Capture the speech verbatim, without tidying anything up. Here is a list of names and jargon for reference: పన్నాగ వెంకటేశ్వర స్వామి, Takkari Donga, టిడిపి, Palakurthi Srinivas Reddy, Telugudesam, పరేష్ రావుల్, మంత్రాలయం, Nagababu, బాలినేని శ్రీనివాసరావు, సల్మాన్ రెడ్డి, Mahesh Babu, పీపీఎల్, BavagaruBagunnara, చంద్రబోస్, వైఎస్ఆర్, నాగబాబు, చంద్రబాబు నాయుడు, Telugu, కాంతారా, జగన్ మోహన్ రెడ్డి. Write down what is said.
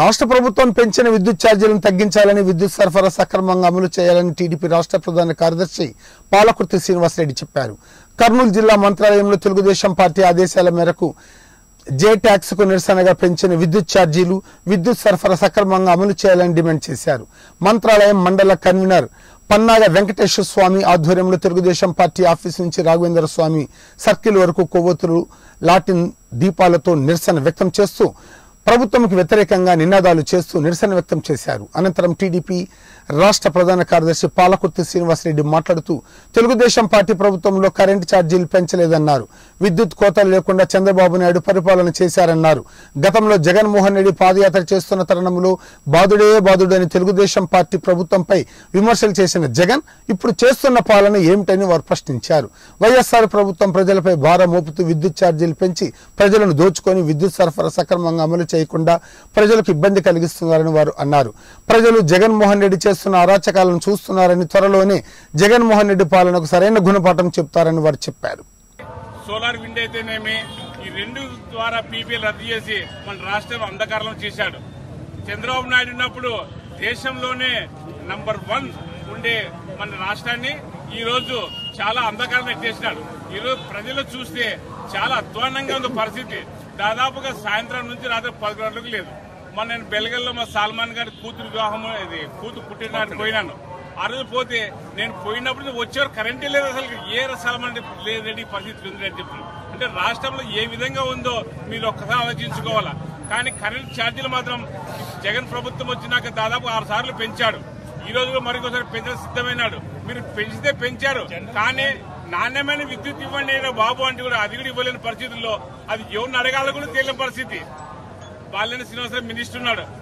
రాష్ట్ర ప్రభుత్వం పెంచిన విద్యుత్ ఛార్జీలను తగ్గించాలని, విద్యుత్ సరఫరా సక్రమంగా అమలు చేయాలని టిడిపి రాష్ట్ర ప్రధాన కార్యదర్శి పాలకుర్తి శ్రీనివాస్ రెడ్డి చెప్పారు. కర్నూలు జిల్లా మంత్రాలయంలో తెలుగుదేశం పార్టీ ఆదేశాల మేరకు జే ట్యాక్స్ కు నిరసనగా పెంచిన విద్యుత్ ఛార్జీలు, విద్యుత్ సరఫరా సక్రమంగా అమలు చేయాలని డిమాండ్ చేశారు. మంత్రాలయం మండల కన్వీనర్ పన్నాగ వెంకటేశ్వర స్వామి ఆధ్వర్యంలో తెలుగుదేశం పార్టీ ఆఫీస్ నుంచి రాఘవేంద్ర స్వామి సర్కిల్ వరకు కొవ్వొత్తులు, లాటిన్ దీపాలతో నిరసన వ్యక్తం చేస్తూ ప్రభుత్వంకు వ్యతిరేకంగా నినాదాలు చేస్తూ నిరసన వ్యక్తం చేశారు. అనంతరం టీడీపీ రాష్ట్ర ప్రధాన కార్యదర్శి పాలకుర్తి శ్రీనివాస్ రెడ్డి మాట్లాడుతూ తెలుగుదేశం పార్టీ ప్రభుత్వంలో కరెంటు ఛార్జీలు పెంచలేదన్నారు. విద్యుత్ కోతలు లేకుండా చంద్రబాబు నాయుడు పరిపాలన చేశారన్నారు. గతంలో జగన్ మోహన్ రెడ్డి పాదయాత్ర చేస్తున్న తరుణంలో బాధుడే బాధుడని తెలుగుదేశం పార్టీ ప్రభుత్వంపై విమర్శలు చేసిన జగన్ ఇప్పుడు చేస్తున్న పాలన ఏమిటని వారు ప్రశ్నించారు. వైఎస్ఆర్ ప్రభుత్వం ప్రజలపై భారం మోపుతూ విద్యుత్ ఛార్జీలు పెంచి ప్రజలను దోచుకొని విద్యుత్ సరఫరా సక్రమంగా అమలు చేయకుండా ప్రజలకు ఇబ్బంది కలిగిస్తున్నారని వారు అన్నారు. ప్రజలు జగన్ మోహన్ రెడ్డి చేస్తున్న అరాచకాలను చూస్తున్నారని, త్వరలోనే జగన్ మోహన్ రెడ్డి పాలనకు సరైన గుణపాఠం చెప్తారని వారు చెప్పారు. సోలార్ విండ్ అయితేనేమి ఈ రెండు ద్వారా పీపీఎల్ రద్దు చేసి మన రాష్ట్రం అంధకారం చేశాడు. చంద్రబాబు నాయుడు ఉన్నప్పుడు దేశంలోనే నంబర్ వన్ ఉండే మన రాష్ట్రాన్ని ఈ రోజు చాలా అంధకారం చేసినాడు. ఈ రోజు ప్రజలు చూస్తే చాలా అధ్వానంగా ఉన్న పరిస్థితి. దాదాపుగా సాయంత్రం నుంచి రాత్రి పది గంటలకు లేదు. మన నేను బెల్గల్లో మా సల్మాన్ గారి కూతురు వివాహం, ఇది కూతురు పుట్టినరోజు పోయినాను. ఆ రోజు పోతే నేను పోయినప్పుడు వచ్చేవారు కరెంటే లేదు. అసలు ఏ సల్మాన్ రెడ్డి పరిస్థితి ఉంది అని చెప్పి అంటే రాష్ట్రంలో ఏ విధంగా ఉందో మీరు ఒక్కసారి ఆలోచించుకోవాలా. కానీ కరెంట్ ఛార్జీలు మాత్రం జగన్ ప్రభుత్వం వచ్చినాక దాదాపు ఆరు సార్లు పెంచాడు. ఈ రోజు కూడా మరొకసారి పెంచడం సిద్ధమైనాడు. మీరు పెంచితే పెంచారు, కానీ నాణ్యమైన విద్యుత్ ఇవ్వండి బాబు అంటే కూడా అది కూడా ఇవ్వలేని పరిస్థితుల్లో అది ఎవరిని అడగాలో కూడా తెలియని పరిస్థితి. బాలినేని శ్రీనివాసరావు మినిస్టర్ ఉన్నాడు.